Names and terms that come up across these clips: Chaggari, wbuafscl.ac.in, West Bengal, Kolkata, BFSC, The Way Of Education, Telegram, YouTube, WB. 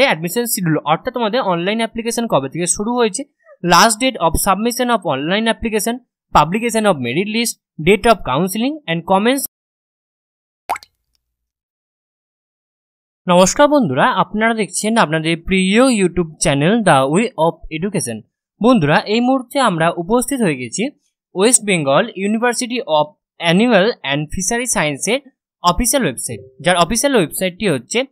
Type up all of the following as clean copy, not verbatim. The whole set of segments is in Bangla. एडमिशन शिड्यूल अर्थात तुम्हारे ऑनलाइन एप्लीकेशन कब से शुरू हो last date of submission of online application publication of merit list date of counselling and comments. नमस्कार बंधुरा अपनारा देखें अपन प्रिय YouTube channel the way of education. बंधुरा ये मुहूर्ते आमरा उपस्थित हो गए waste Bengal university of animal and fishery sciences official website जार ऑफिशियल वेबसाइट हे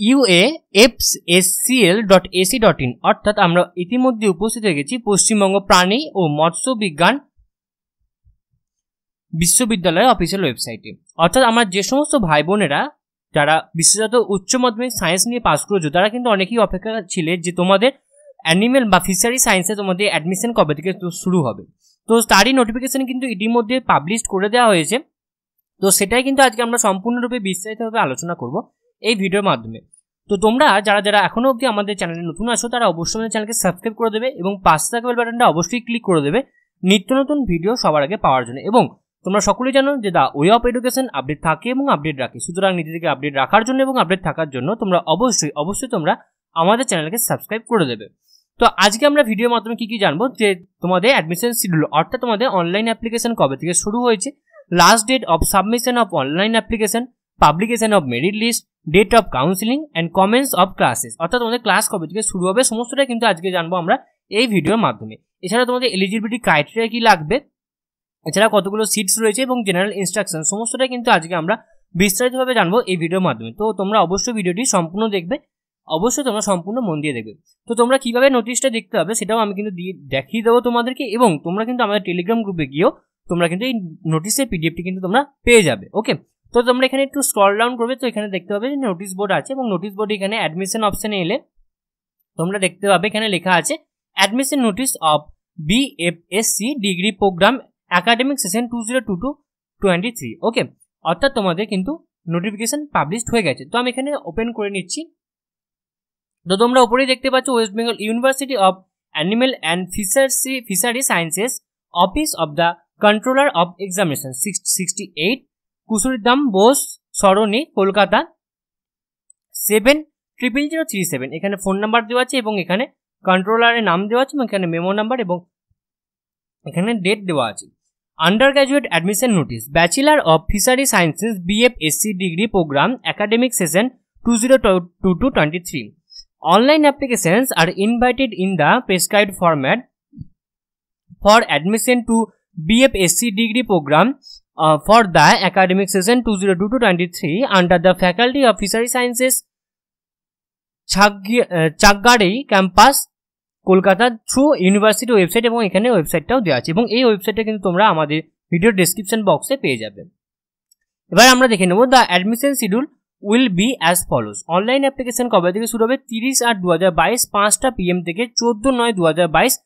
wbuafscl.ac.in अर्थात आमरा इतिमध्ये उपस्थित हो गेছি पश्चिमबंग प्राणी और मत्स्य विज्ञान विश्वविद्यालय अफिशियल वेबसाइटे। अर्थात आमरा जे समस्त भाई बोनेरा जारा विशेषत उच्च माध्यमिक साइंस निये पास करेছো तारा किन्तु अनेकेई अपेक्षा छिले जे तोमादेर एनिमल बा फिशारी साइंसे तोमादेर एडमिशन कब थेके शुरू होबे। तो तारই नोटिफिकेशन किन्तु इतिमध्ये पाब्लिश करे देওয়া হয়েছে। तो সেটাই কিন্তু আজকে আমরা সম্পূর্ণরূপে বিস্তারিতভাবে আলোচনা করব এই ভিডিওর মাধ্যমে। তো তোমরা যারা যারা এখনো অবধি আমাদের চ্যানেলে নতুন আছো তারা অবশ্যই আমাদের চ্যানেলকে সাবস্ক্রাইব করে দেবে এবং পাশে থাকা বেল বাটনটা অবশ্যই ক্লিক করে দেবে নিত্য নতুন ভিডিও সবার আগে পাওয়ার জন্য। এবং তোমরা সকলেই জানো যে the way of education update থাকে এবং আপডেট রাখে, সুতরাং নিজেদেরকে আপডেট রাখার জন্য এবং আপডেট থাকার জন্য তোমরা অবশ্যই অবশ্যই তোমরা আমাদের চ্যানেলকে সাবস্ক্রাইব করে দেবে। তো আজকে আমরা ভিডিওর মাধ্যমে কি কি জানবো যে তোমাদের অ্যাডমিশন শিডিউল অর্থাৎ তোমাদের অনলাইন অ্যাপ্লিকেশন কবে থেকে শুরু হয়েছে, last date of submission of online application, publication of merit list, date of counselling and comments of classes अर्थात तुम्हारे क्लास कब से शुरू हो समस्त क्योंकि आज के जानबो आमरा ये भिडियोर माध्यमे। एछाड़ा तुम्हारे एलिजिबिलिटी क्राइटेरिया कि लागबे, एछाड़ा कतगुलो सीट्स रयेछे एबं जेनारेल इन्स्ट्रक्शन समस्तटाई क्योंकि आज के विस्तारितभावे जानबो ये भिडियोर माध्यमे। तो तुम्हारा अवश्य भिडियोटी सम्पूर्ण देखबे, अवश्य तुम्हारा सम्पूर्ण मन दिए देखबे। तो तुम्हारा किभाबे नोटिसटा देखते होबे सेटाओ आमि किन्तु देखिए देबो तुम्हादेरके एबं तोमरा किन्तु आमादेर टेलिग्राम ग्रुपे गियो तोमरा किन्तु एई नोटिसेर पिडिएफटी किन्तु तोमरा पेये जाबे। ओके तो तुम्हारा एखाने एकटु स्क्रल डाउन करबे तो एखाने देखते पाबे नोटिस बोर्ड आछे एबं नोटिस बोर्ड एखाने एडमिशन अपशने एले तोमरा देखते पाबे एखाने लेखा आछे admission notice of BFSc degree programme academic session 2022-23। Okay अर्थात तुम्हारे किन्तु नोटिफिकेशन पाब्लिशड हो गेছে। तो आमि एखाने ओपेन करे निচ্ছি। तो तोमरा उपरेই देखते পাচ্ছ West Bengal university of animal and fishery sciences office of the controller of examination 668 Khudiram Bose Sarani Kolkata 700037 एखाने फोन नम्बर देवा आछे एबं एखाने कंट्रोलारेर नाम देवा आछे एबं एखाने मेमो नम्बर एबं एखाने डेट देवा आछे। Undergraduate admission notice bachelor of fishery sciences BFSc degree programme academic session 2022-23 online applications are invited in the prescribed format for admission to BFSc degree program for the academic season 2022-23 under the faculty of fishery sciences Chaggari campus Kolkata through university website এবং এখানে ওয়েবসাইটটাও দেওয়া আছে এবং এই ওয়েবসাইটটা কিন্তু তোমরা আমাদের ভিডিও ডেসক্রিপশন বক্সে পেয়ে যাবে। এবার আমরা দেখে নেব the admission schedule will be as follows। Online application কবে থেকে শুরু হবে 30/8/2022 5টা PM থেকে 14/9/2022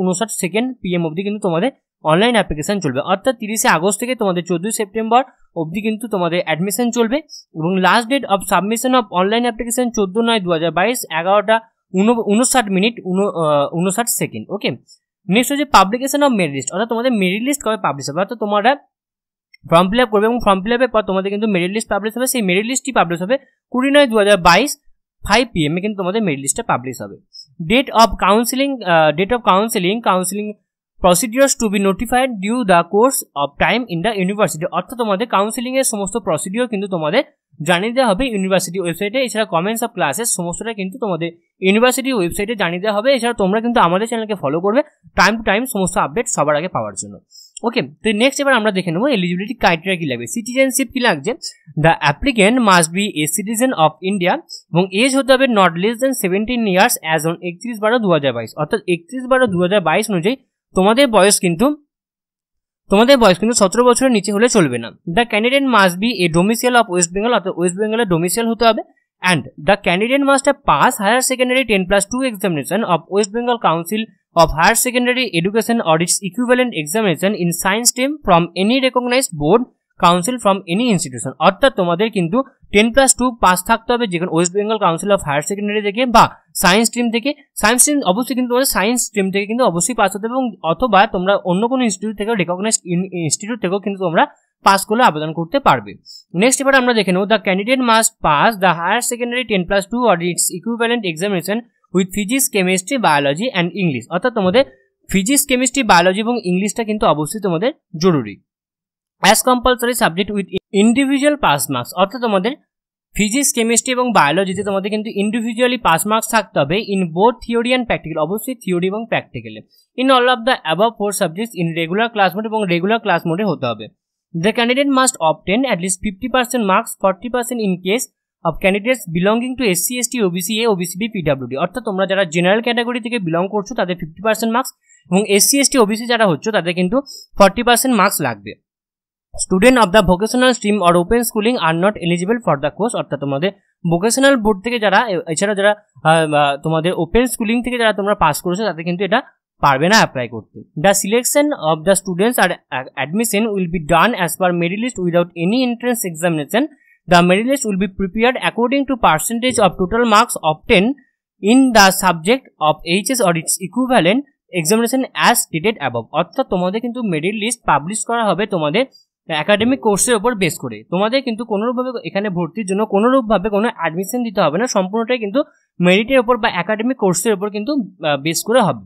11:59 PM অবধি কিন্তু তোমাদের অনলাইন অ্যাপ্লিকেশন চলবে। অর্থাৎ 30 আগস্ট থেকে তোমাদের 14 সেপ্টেম্বর অবধি কিন্তু তোমাদের অ্যাডমিশন চলবে এবং last date of submission of online application 14/9/2022 11:59 second. Okay next হচ্ছে পাবলিকেশন অফ মেরিট লিস্ট অর্থাৎ তোমাদের মেরিট লিস্ট কবে পাবলিশ হবে, অর্থাৎ তোমরা ফর্ম ফিল আপ করবে এবং ফর্ম ফিল আপের পর তোমাদের কিন্তু মেরিট লিস্ট পাবলিশ হবে। সেই মেরিট লিস্টটি পাবলিশ হবে 20/9/2022 5 PM কিন্তু তোমাদের মেরিট লিস্টটা পাবলিশ হবে। Date of counselling procedures to be notified due the course of time in the university অর্থাৎ তোমাদের কাউন্সেলিং এর সমস্ত প্রসিডিউর কিন্তু তোমাদের জানিয়ে দেওয়া হবে ইউনিভার্সিটি ওয়েবসাইটে। এছাড়া কমেন্টস অফ ক্লাসেস সমস্তটা কিন্তু তোমাদের ইউনিভার্সিটি ওয়েবসাইটে জানিয়ে দেওয়া হবে। এছাড়া তোমরা কিন্তু আমাদের চ্যানেলকে ফলো করবে টাইম টু টাইম সমস্ত আপডেট সবার আগে পাওয়ার জন্য। ওকে তো নেক্সট এবার আমরা দেখে নেব এলিজিবিলিটি ক্রাইটেরিয়া কি লাগবে, সিটিজেনশিপ কি লাগছে। The applicant must be a citizen of India এবং এজ হতে হবে not less than 17 years as on 31/12/2022 অর্থাৎ 31/12/2022 অনুযায়ী তোমাদের বয়স কিন্তু 17 বছরের নিচে হলে চলবে না। The candidate must be a domicile of West Bengal অর্থাৎ ওয়েস্ট বেঙ্গলের ডোমিসাইল হতে হবে। And the candidate must have pass higher secondary 10+2 examination of West Bengal council of higher secondary education or its equivalent examination in science stream from any recognised board council from any institution অর্থাৎ তোমাদের কিন্তু 10+2 পাস থাকতে হবে যেখানে West Bengal council of higher secondary থেকে বা সায়েন্স স্ট্রিম অবশ্যই কিন্তু তোমাদের সায়েন্স স্ট্রিম থেকে কিন্তু অবশ্যই পাস হতে হবে এবং অথবা তোমরা অন্য কোনো ইনস্টিটিউট থেকেও রেকগনাইজড ইনস্টিটিউট থেকেও কিন্তু তোমরা पास করলে আবেদন করতে পারবে। নেক্সট এবার আমরা দেখে নেব the candidate must pass the higher secondary 10+2 or its equivalent examination with physics, chemistry, biology and English. অর্থাৎ তোমাদের ফিজিক্স, কেমিস্ট্রি, বায়োলজি এবং ইংলিশটা কিন্তু অবশ্যই তোমাদের জরুরি। As compulsory subject with individual pass marks. অর্থাৎ তোমাদের ফিজিক্স, কেমিস্ট্রি এবং বায়োলজিতে তোমাদের কিন্তু ইন্ডিভিজুয়ালি পাস মার্কস থাকতে হবে in both theory and practical, অবশ্যই থিওরি এবং প্র্যাকটিক্যালে। In all of the above four subjects in regular class mode এবং রেগুলার ক্লাস মোডে হতে হবে। The candidate must obtain at 50% marks, 40% in case of candidates belonging to SC, ST, OBC A, OBC B, PWD. অর্থাৎ তোমরা যারা জেনারেল ক্যাটাগরি থেকে বিলং করছো তাদের 50% মার্কস এবং এসসি, এসটি, ওবিসি যারা হচ্ছে তাদের কিন্তু 40% মার্কস লাগবে। Student of the vocational stream or open schooling are not eligible for the course. অর্থাৎ তোমাদের ভোকেশনাল বোর্ড থেকে যারা, এছাড়া যারা তোমাদের ওপেন স্কুলিং থেকে যারা তোমরা পাস করেছো তাদের কিন্তু এটা পারবে না অ্যাপ্লাই করতে। The selection of the students are admission will be done as per merit list without any entrance examination. The merit list will be prepared according to percentage of total marks obtain in the subject of HS or its equivalent examination as stated above. অর্থাৎ তোমাদের কিন্তু মেরিট লিস্ট পাবলিশ করা হবে তোমাদের অ্যাকাডেমিক কোর্সের ওপর বেস করে। তোমাদের কিন্তু কোনোরূপভাবে এখানে ভর্তির জন্য কোনোরূপভাবে কোনো অ্যাডমিশন দিতে হবে না, সম্পূর্ণটাই কিন্তু মেরিটের ওপর বা অ্যাকাডেমিক কোর্সের ওপর কিন্তু বেস করে হবে।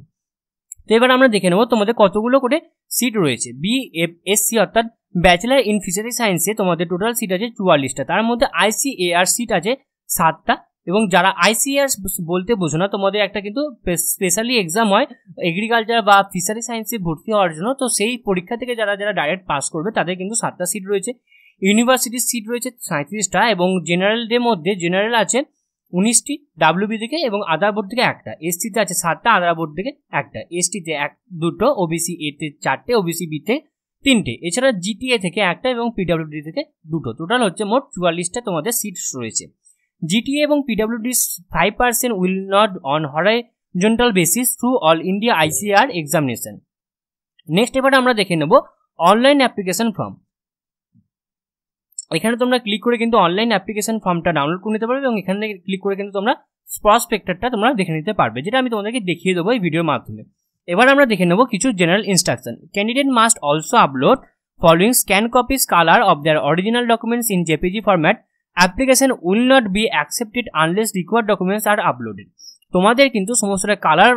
তো এবার আমরা দেখে নেব তোমাদের কতগুলো করে সিট রয়েছে। বিএফএসসি অর্থাৎ ব্যাচেলার ইন ফিশারি সায়েন্সে তোমাদের টোটাল সিট আছে 44টা, তার মধ্যে আইসিএআর সিট আছে 7টা। এবং যারা আইসিআর বলতে বোঝো না, তোমাদের একটা কিন্তু স্পেশালি এক্সাম হয় এগ্রিকালচার বা ফিশারি সায়েন্সে ভর্তি হওয়ার জন্য, তো সেই পরীক্ষা থেকে যারা যারা ডাইরেক্ট পাস করবে তাদের কিন্তু 7টা সিট রয়েছে। ইউনিভার্সিটির সিট রয়েছে 37টা এবং জেনারেলদের মধ্যে জেনারেল আছে 19টি ডাব্লিউবি থেকে এবং আদার বোর্ড থেকে 1টা, এসটিতে আছে 7টা, আদার বোর্ড থেকে 1টা, এসটিতে 2টো, ওবিসি এতে 4টে, ওবিসি বিতে 3টে, এছাড়া জিটিএ থেকে 1টা এবং পিডাব্লিউডি থেকে 2টো। টোটাল হচ্ছে মোট 44টা তোমাদের সিট রয়েছে। জিটিএ এবং PWD 5% will not on horizontal basis through all India ICR examination. Next এবার আমরা দেখে নেব অনলাইন অ্যাপ্লিকেশন ফর্ম। এখানে তোমরা ক্লিক করে কিন্তু অনলাইন অ্যাপ্লিকেশন ফর্মটা ডাউনলোড করে নিতে পারবে এবং এখানে ক্লিক করে কিন্তু তোমরা প্রসপেক্টাসটা তোমরা দেখে নিতে পারবে, যেটা আমি তোমাদেরকে দেখিয়ে দেবো এই ভিডিওর মাধ্যমে। এবার আমরা দেখে নেব কিছু general instruction. Candidate must also upload following scan copies colour of their original documents in JPG format. Application will not be accepted unless required documents are uploaded. তোমাদের কিন্তু সমস্ত কালার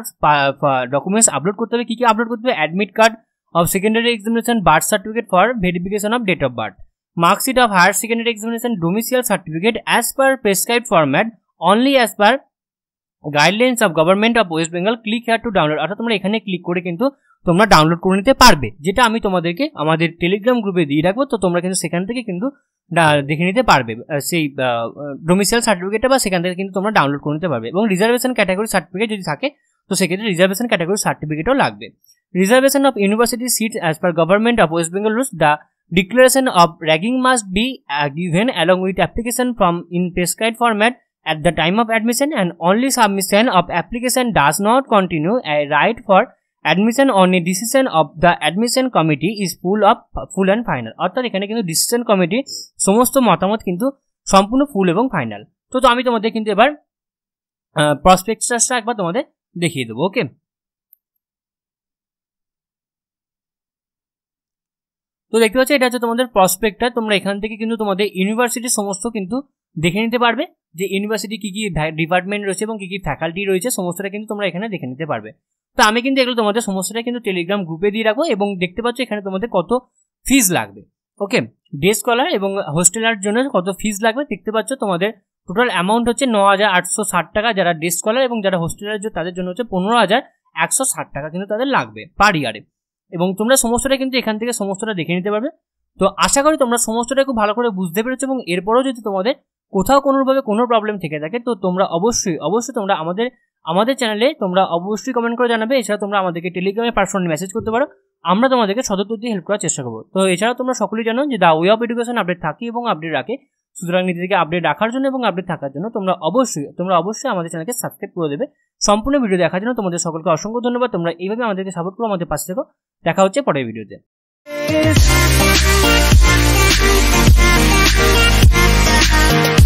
ডকুমেন্টস আপলোড করতে হবে। কী কী আপলোড করতে হবে? Admit card of secondary examination, birth certificate for verification of date of birth, marksheet of higher secondary examination, domicile certificate as per prescribed format only as per guidelines of government of West Bengal. Click here to download. অর্থাৎ তোমরা এখানে ক্লিক করে কিন্তু তোমরা ডাউনলোড করে নিতে পারবে, যেটা আমি তোমাদেরকে আমাদের টেলিগ্রাম গ্রুপে দিয়ে রাখবো। তো তোমরা কিন্তু সেখান থেকে কিন্তু দেখে নিতে পারবে সেই ডোমিসাইল সার্টিফিকেটটা, বা সেখান থেকে কিন্তু তোমরা ডাউনলোড করে নিতে পারবে। এবং রিজার্ভেশন ক্যাটাগরি সার্টিফিকেট যদি থাকে তো সেক্ষেত্রে রিজার্ভেশন ক্যাটাগরি সার্টিফিকেটও লাগবে। Reservation of university seat as per government of West Bengal rules. The Declaration of ragging must be given along with application form in prescribed format at the time of admission, and only submission of application does not continue a right for admission on a decision of the admission committee is full and final. অর্থাৎ এখানে কিন্তু ডিসিশন কমিটি সমস্ত মতামত কিন্তু সম্পূর্ণ ফুল এবং ফাইনাল। তো আমি তোমাদের কিন্তু এবার প্রসপেক্টাসটা একবার তোমাদের দেখিয়ে দেবো। ওকে, তো দেখতে পাচ্ছ এটা হচ্ছে তোমাদের প্রসপেক্টটা। তোমরা এখান থেকে কিন্তু তোমাদের ইউনিভার্সিটির সমস্ত কিন্তু দেখে নিতে পারবে যে ইউনিভার্সিটি কী কী ডিপার্টমেন্ট রয়েছে এবং কী কী ফ্যাকাল্টি রয়েছে, সমস্তটা কিন্তু তোমরা এখানে দেখে নিতে পারবে। তো আমি কিন্তু এগুলো তোমাদের সমস্তটা কিন্তু টেলিগ্রাম গ্রুপে দিয়ে রাখবো এবং দেখতে পাচ্ছ এখানে তোমাদের কত ফিজ লাগবে। ওকে, ডে স্কলার এবং হোস্টেলার জন্য কত ফিজ লাগবে দেখতে পাচ্ছ। তোমাদের টোটাল অ্যামাউন্ট হচ্ছে 9,860 টাকা যারা ডে স্কলার, এবং যারা হোস্টেলার তাদের জন্য হচ্ছে 15,160 টাকা কিন্তু তাদের লাগবে পার ইয়ারে। এবং তোমরা সমস্তটা কিন্তু এখান থেকে সমস্তটা দেখে নিতে পারবে। তো আশা করি তোমরা সমস্তটা খুব ভালো করে বুঝতে পেরেছো, এবং এরপরেও যদি তোমাদের কোথাও কোনোভাবে কোনো প্রবলেম থেকে থাকে তো তোমরা অবশ্যই তোমরা আমাদের চ্যানেলে তোমরা অবশ্যই কমেন্ট করে জানাবে। এছাড়া তোমরা আমাদেরকে টেলিগ্রামে পার্সোনাল মেসেজ করতে পারো, আমরা তোমাদেরকে সতর্কতা দিয়ে হেল্প করার চেষ্টা করবো। তো এছাড়া তোমরা সকলেই জানো যে the way of education update থাকে এবং আপডেট রাখে, সুতরাং নিজেদেরকে আপডেট রাখার জন্য এবং আপডেট থাকার জন্য তোমরা অবশ্যই আমাদের চ্যানেলকে সাবস্ক্রাইব করে দেবে। সম্পূর্ণ ভিডিও দেখার জন্য তোমাদের সকলকে অসংখ্য ধন্যবাদ। তোমরা এইভাবে আমাদেরকে সাপোর্ট করো, আমাদের পাশে থেকো। দেখা হচ্ছে পরের ভিডিওতে।